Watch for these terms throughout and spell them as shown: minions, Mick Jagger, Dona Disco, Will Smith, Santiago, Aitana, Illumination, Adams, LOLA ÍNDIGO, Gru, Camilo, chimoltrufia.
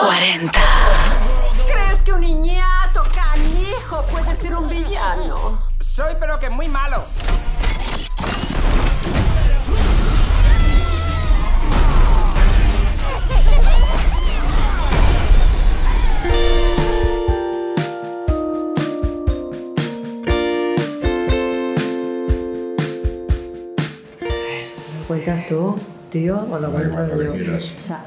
40. ¿Crees que un niñato canijo puede ser un villano? Soy pero que muy malo. ¿Cuentas tú, tío, o lo cuento yo? O sea,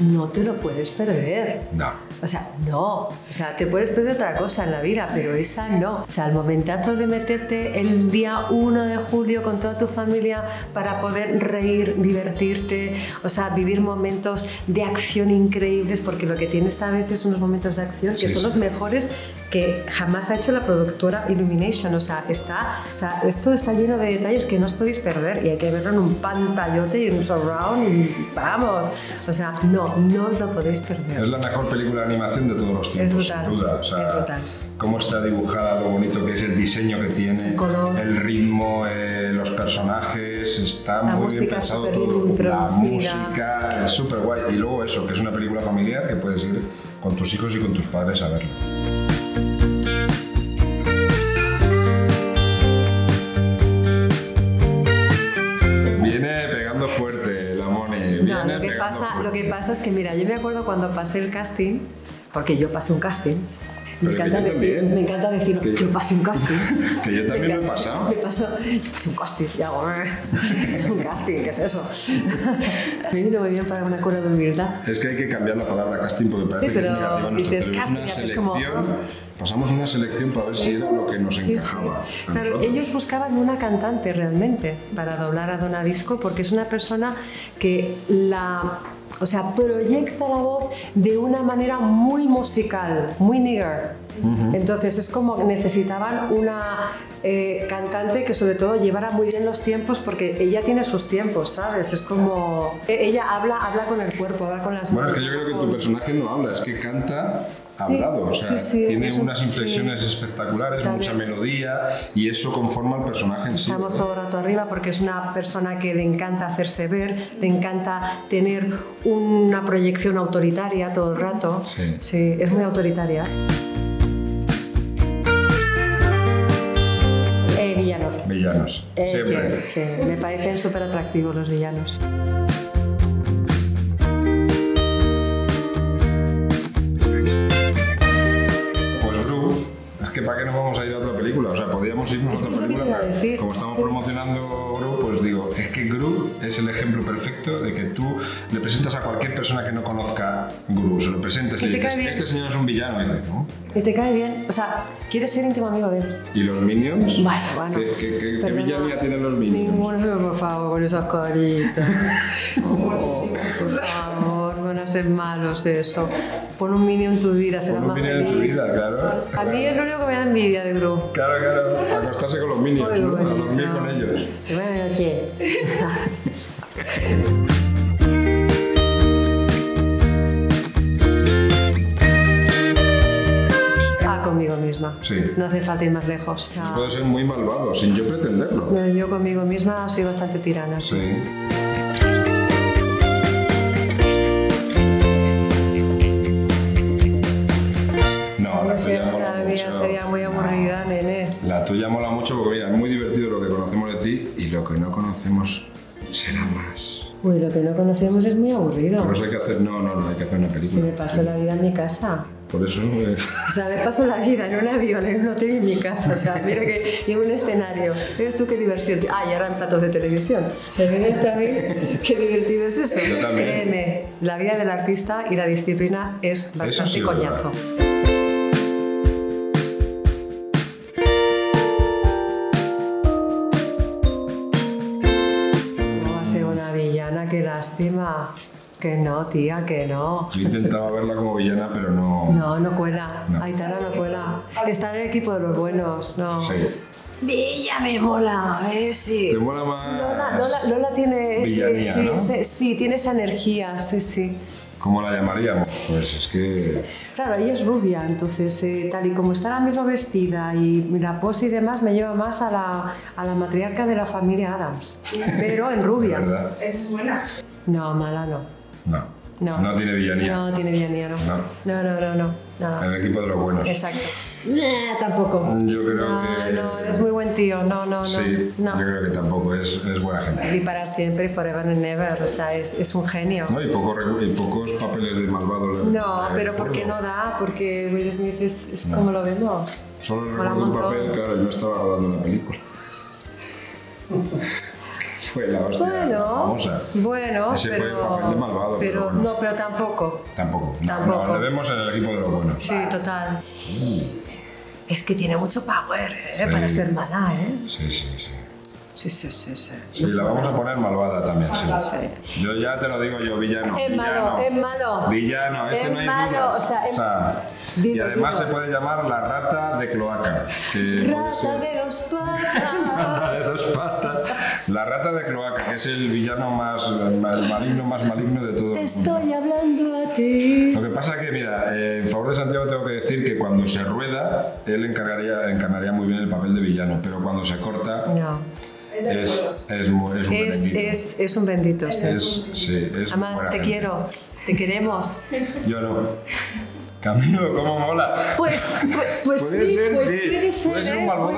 no te lo puedes perder. No. O sea, no. O sea, te puedes perder otra cosa en la vida, pero esa no. O sea, el momentazo de meterte el día 1 de julio con toda tu familia para poder reír, divertirte, o sea, vivir momentos de acción increíbles, porque lo que tienes a veces son los momentos de acción que son los mejores que jamás ha hecho la productora Illumination. O sea, esto está lleno de detalles que no os podéis perder y hay que verlo en un pantallote y en un surround y vamos. O sea, no, no os lo podéis perder. Es la mejor película de animación de todos los tiempos, brutal, sin duda. O sea, es brutal. Cómo está dibujada, lo bonito que es el diseño que tiene, el ritmo, los personajes, está muy bien pensado todo. La música es súper guay. Y luego eso, que es una película familiar que puedes ir con tus hijos y con tus padres a verlo. Lo que pasa es que, mira, yo me acuerdo cuando pasé el casting, porque yo pasé un casting. Me encanta decir que yo pasé un casting. Que yo también lo he pasado. Yo pasé un casting, y hago un casting, ¿qué es eso? Me vino muy bien para una cura de humildad. Es que hay que cambiar la palabra casting porque parece que es negativa en nuestro cerebro. Es una selección. Pasamos una selección para ver si era lo que nos encajaba. Sí, sí. Claro, ellos buscaban una cantante realmente para doblar a Dona Disco porque es una persona que proyecta la voz de una manera muy musical, muy nigger. Entonces es como necesitaban una cantante que sobre todo llevara muy bien los tiempos porque ella tiene sus tiempos, ¿sabes? Es como... Ella habla con el cuerpo, habla con las... Bueno, es que yo creo que tu personaje no habla, es que canta hablado, tiene unas inflexiones espectaculares, mucha melodía y eso conforma al personaje en sí. Estamos todo el rato arriba porque es una persona que le encanta hacerse ver, le encanta tener una proyección autoritaria todo el rato. Sí, sí, es muy autoritaria. Villanos. Siempre. Sí, sí. Me parecen súper atractivos los villanos. Pues Gru, es que ¿para qué nos vamos a ir a otra película? O sea, podríamos irnos a otra película, pero como estamos promocionando Gru, pues digo, es que Gru es el ejemplo perfecto de que tú le presentas a cualquier persona que no conozca Gru, se lo presentes y le dices, este señor es un villano, y dices, ¿no? Que te cae bien, o sea, quieres ser íntimo amigo de él. ¿Y los minions? Bueno. ¿Qué villanía tienen los minions? Ninguno, por favor, con esas caritas. Por favor, van a ser malos eso. Pon un minion en tu vida, serás más feliz. Pon un minion en tu vida, claro. A mí es lo único que me da envidia de Gru. Claro, acostarse con los minions, ¿no? A dormir con ellos. Buenas noches. Conmigo misma. Sí. No hace falta ir más lejos. O sea, puedo ser muy malvado, sin yo pretenderlo. No, yo conmigo misma soy bastante tirana. Sí. No, la tuya mola mucho. Sería muy aburrida, nene. La tuya mola mucho porque, mira, es muy divertido lo que conocemos de ti y lo que no conocemos será más. Uy, lo que no conocemos es muy aburrido. Por eso hay que hacer... No, hay que hacer una película. Se me pasó la vida en mi casa. Por eso... O sea, me paso la vida en un avión, en un hotel y en mi casa. O sea, mira que... Y en un escenario. ¿Ves tú qué diversión? Ah, y ahora en platos de televisión. ¿Se viene esto a mí? Qué divertido es eso. Yo también. Créeme, la vida del artista y la disciplina es bastante coñazo. Verdad. Lástima, que no, tía, que no. Yo intentaba verla como villana, pero no... No cuela. No. Aitana no cuela. Está en el equipo de los buenos, no. Sí. Villa me mola, sí. ¿Te mola más? Lola tiene... Villanía, sí, ¿no? Sí, tiene esa energía, sí. ¿Cómo la llamaríamos? Pues es que... Sí. Claro, ella es rubia, entonces tal y como está la misma vestida y la pose y demás me lleva más a la matriarca de la familia Adams, pero en rubia. ¿Verdad? Es buena. No, mala no. No. No. No tiene villanía. No tiene villanía, no. No, no, no, no. Nada. En el equipo de los buenos. Exacto. Tampoco. Yo creo que... No, es muy buen tío. No, no, no. Sí, no. Yo creo que tampoco. Es buena gente. Y para siempre, forever and ever. O sea, es un genio. No, y, pocos papeles de malvado. No, pero porque no da, porque Will Smith es como lo vemos. Solo recuerdo un papel, claro, yo estaba rodando una película. Fue la hostia famosa. Bueno, ese pero, fue el papel de malvado. Pero bueno. No, pero tampoco. Tampoco. No, tampoco. No, lo vemos en el equipo de los buenos. Sí, total. Es que tiene mucho power, sí. Para ser mala, ¿eh? Sí, sí, sí. Sí, sí, sí, sí. Sí, la vamos a poner malvada también, sí. Yo ya te lo digo yo, villano. Es malo, es malo. Villano, este no hay dudas. O sea, y además se puede llamar la rata de cloaca. Rata de dos patas. Rata de dos patas. La rata de cloaca, que es el villano más maligno de todo. Te estoy hablando a ti. Lo que pasa es que, mira, en favor de Santiago tengo que decir que cuando se rueda, él encarnaría muy bien el papel de villano, pero cuando se corta... No. Es un bendito. Sí. Sí, además, te quiero, te queremos. Yo no. Camilo, ¿cómo mola? Pues puede sí, ser, pues sí. Puede ser un malvado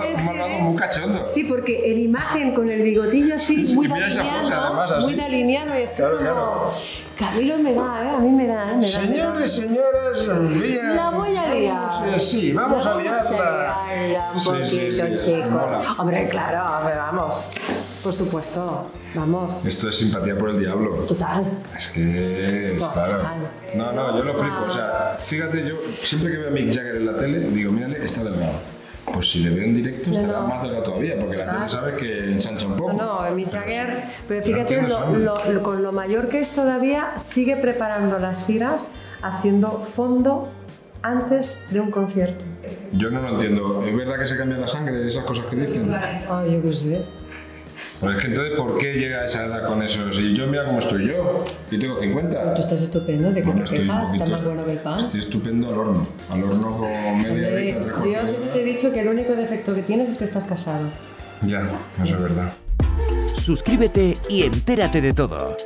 muy cachondo. Sí, porque en imagen, con el bigotillo así, sí, muy daliniano y así. Claro, claro. Camilo me da, a mí me da. Señores, señoras, bien. La voy a liar. Sí, vamos a liarla. Un poquito, chicos. Hombre, claro, hombre, vamos. Por supuesto, vamos. Esto es simpatía por el diablo. Total. Es que... Total. Claro. No, no, yo lo flipo. O sea, fíjate, yo siempre que veo a Mick Jagger en la tele, digo, mírale, está delgado. Pues si le veo en directo, estará más delgado todavía, porque la tele sabes que ensancha un poco. No, no, Mick Jagger, pero fíjate, con lo mayor que es todavía, sigue preparando las giras, haciendo fondo antes de un concierto. Yo no lo entiendo. ¿Es verdad que se cambia la sangre, esas cosas que dicen? Ay, yo qué sé. Pues es que entonces, ¿por qué llega a esa edad con eso? Si yo, mira cómo estoy yo, yo tengo 50. Tú estás estupendo, ¿de qué te quejas? Está más bueno que el pan. Estoy estupendo al horno con media horita, 3 cuartos. Yo siempre te he dicho que el único defecto que tienes es que estás casado. Ya, eso es verdad. Suscríbete y entérate de todo.